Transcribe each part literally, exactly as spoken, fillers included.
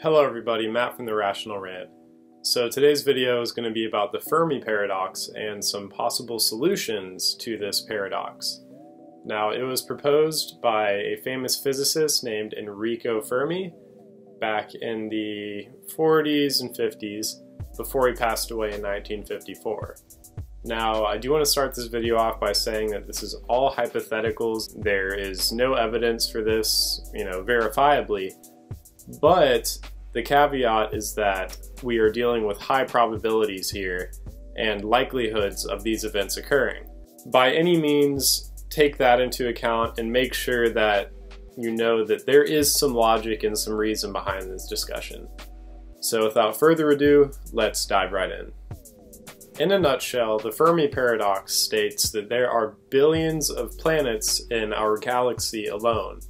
Hello everybody, Matt from The Rational Rant. So today's video is going to be about the Fermi Paradox and some possible solutions to this paradox. Now, it was proposed by a famous physicist named Enrico Fermi back in the forties and fifties before he passed away in nineteen fifty-four. Now, I do want to start this video off by saying that this is all hypotheticals. There is no evidence for this, you know, verifiably. But the caveat is that we are dealing with high probabilities here and likelihoods of these events occurring. By any means, take that into account and make sure that you know that there is some logic and some reason behind this discussion. So without further ado, let's dive right in. In a nutshell, the Fermi Paradox states that there are billions of planets in our galaxy alone,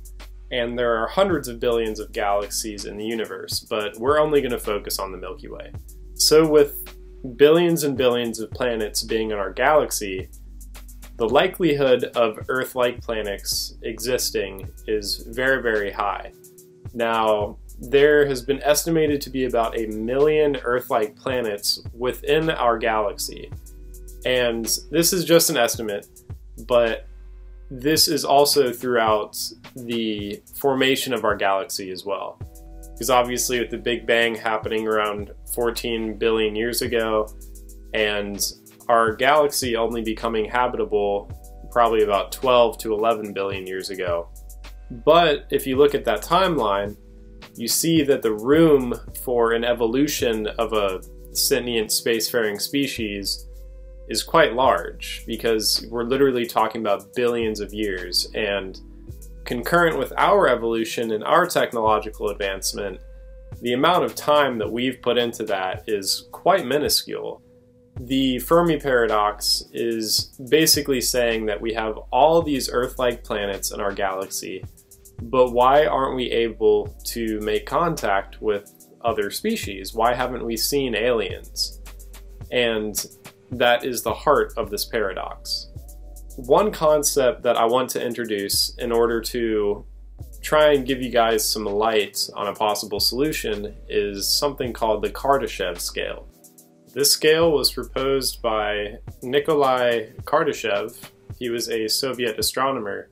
and there are hundreds of billions of galaxies in the universe, but we're only going to focus on the Milky Way. So with billions and billions of planets being in our galaxy, the likelihood of Earth-like planets existing is very, very high. Now, there has been estimated to be about a million Earth-like planets within our galaxy. And this is just an estimate, but this is also throughout the formation of our galaxy as well. Because obviously with the Big Bang happening around fourteen billion years ago, and our galaxy only becoming habitable probably about twelve to eleven billion years ago. But if you look at that timeline, you see that the room for an evolution of a sentient spacefaring species is quite large, because we're literally talking about billions of years, and concurrent with our evolution and our technological advancement, the amount of time that we've put into that is quite minuscule. The Fermi Paradox is basically saying that we have all these Earth-like planets in our galaxy, but why aren't we able to make contact with other species? Why haven't we seen aliens? And that is the heart of this paradox. One concept that I want to introduce in order to try and give you guys some light on a possible solution is something called the Kardashev scale. This scale was proposed by Nikolai Kardashev. He was a Soviet astronomer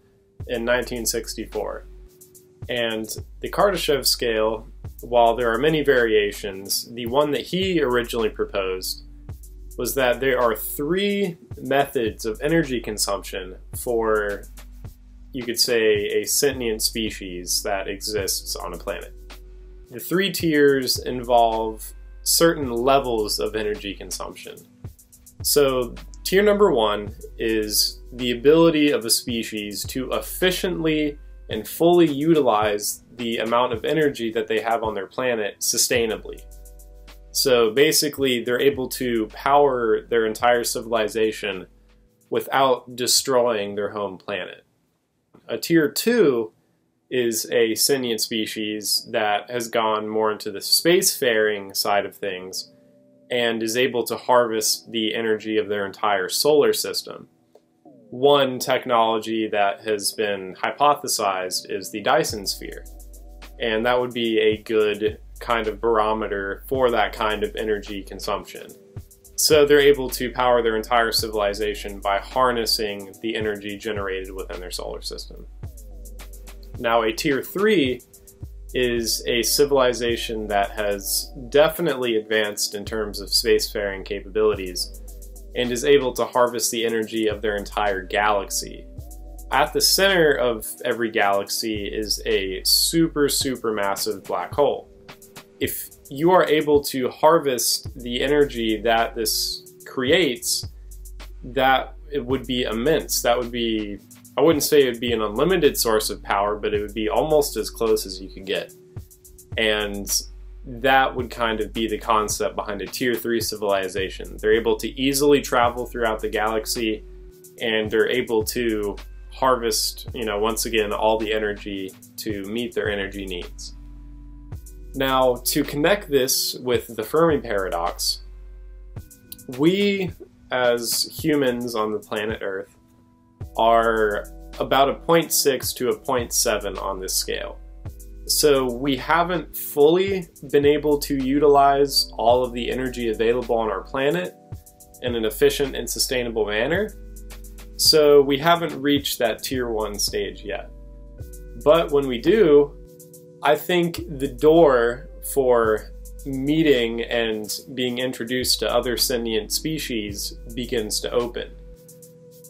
in nineteen sixty-four. And the Kardashev scale, while there are many variations, the one that he originally proposed was that there are three methods of energy consumption for, you could say, a sentient species that exists on a planet. The three tiers involve certain levels of energy consumption. So tier number one is the ability of a species to efficiently and fully utilize the amount of energy that they have on their planet sustainably. So basically, they're able to power their entire civilization without destroying their home planet. A tier two is a sentient species that has gone more into the spacefaring side of things and is able to harvest the energy of their entire solar system. One technology that has been hypothesized is the Dyson sphere, and that would be a good kind of barometer for that kind of energy consumption. So they're able to power their entire civilization by harnessing the energy generated within their solar system. Now, a tier three is a civilization that has definitely advanced in terms of spacefaring capabilities and is able to harvest the energy of their entire galaxy. At the center of every galaxy is a super, super massive black hole. If you are able to harvest the energy that this creates, that it would be immense. That would be, I wouldn't say it would be an unlimited source of power, but it would be almost as close as you could get. And that would kind of be the concept behind a tier three civilization. They're able to easily travel throughout the galaxy, and they're able to harvest, you know, once again, all the energy to meet their energy needs. Now, to connect this with the Fermi Paradox, we as humans on the planet Earth are about a zero point six to a zero point seven on this scale. So we haven't fully been able to utilize all of the energy available on our planet in an efficient and sustainable manner. So we haven't reached that tier one stage yet. But when we do, I think the door for meeting and being introduced to other sentient species begins to open.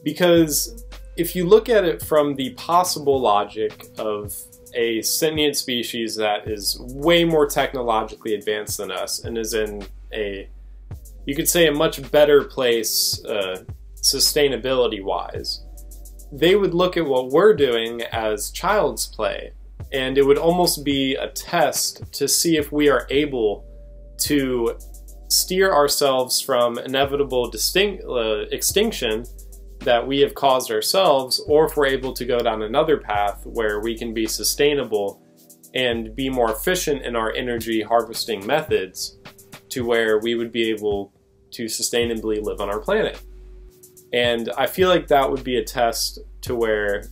Because if you look at it from the possible logic of a sentient species that is way more technologically advanced than us and is in a, you could say, a much better place uh, sustainability-wise, they would look at what we're doing as child's play, and it would almost be a test to see if we are able to steer ourselves from inevitable distinct, uh, extinction that we have caused ourselves, or if we're able to go down another path where we can be sustainable and be more efficient in our energy harvesting methods to where we would be able to sustainably live on our planet. And I feel like that would be a test to where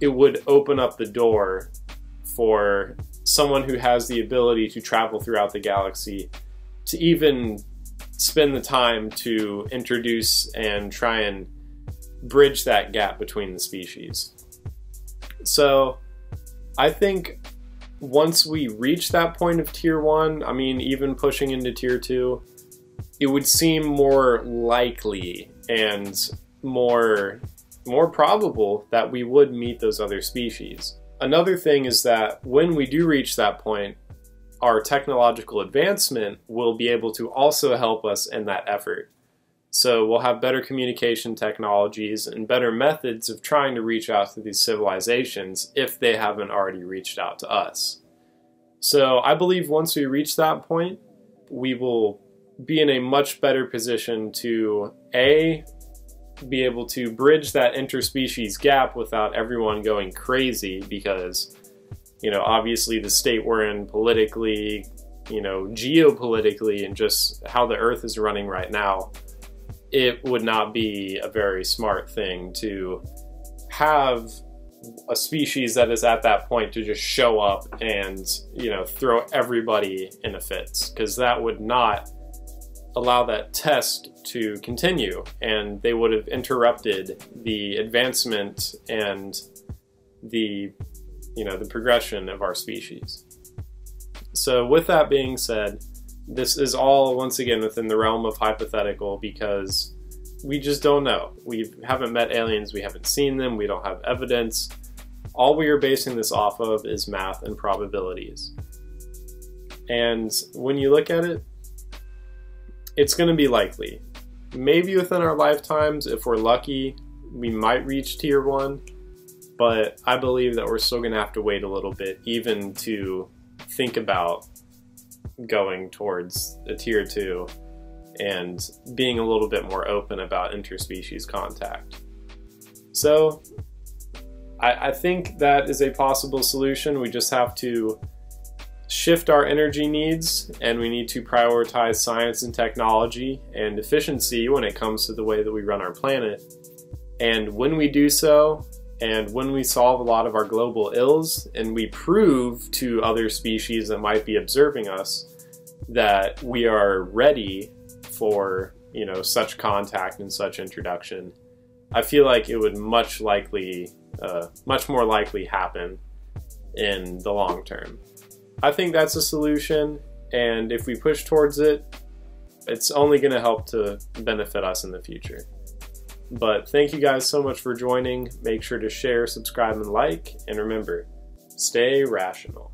it would open up the door for someone who has the ability to travel throughout the galaxy to even spend the time to introduce and try and bridge that gap between the species. So I think once we reach that point of tier one, I mean, even pushing into tier two, it would seem more likely and more, more probable that we would meet those other species. Another thing is that when we do reach that point, our technological advancement will be able to also help us in that effort. So we'll have better communication technologies and better methods of trying to reach out to these civilizations if they haven't already reached out to us. So I believe once we reach that point, we will be in a much better position to A, be able to bridge that interspecies gap without everyone going crazy, because, you know, obviously the state we're in politically, you know, geopolitically, and just how the Earth is running right now, it would not be a very smart thing to have a species that is at that point to just show up and, you know, throw everybody in a fits, because that would not allow that test to continue, and they would have interrupted the advancement and the, you know, the progression of our species. So with that being said, this is all, once again, within the realm of hypothetical, because we just don't know. We haven't met aliens, we haven't seen them, we don't have evidence. All we are basing this off of is math and probabilities. And when you look at it, it's going to be likely. Maybe within our lifetimes, if we're lucky, we might reach tier one, but I believe that we're still going to have to wait a little bit even to think about going towards a tier two and being a little bit more open about interspecies contact. So I, I think that is a possible solution. We just have to shift our energy needs, and we need to prioritize science and technology and efficiency when it comes to the way that we run our planet. And when we do so, and when we solve a lot of our global ills, and we prove to other species that might be observing us that we are ready for, you know, such contact and such introduction, I feel like it would much likely, uh, much more likely happen in the long term. I think that's a solution, and if we push towards it, it's only going to help to benefit us in the future. But thank you guys so much for joining. Make sure to share, subscribe, and like, and remember, stay rational.